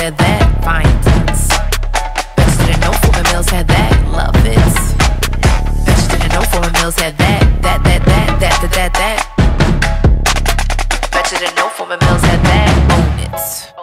said that finds us. Bet you didn't know Forman Mills had that love is. Bet you didn't know Forman Mills had that. Bet you didn't know Forman Mills had that own it.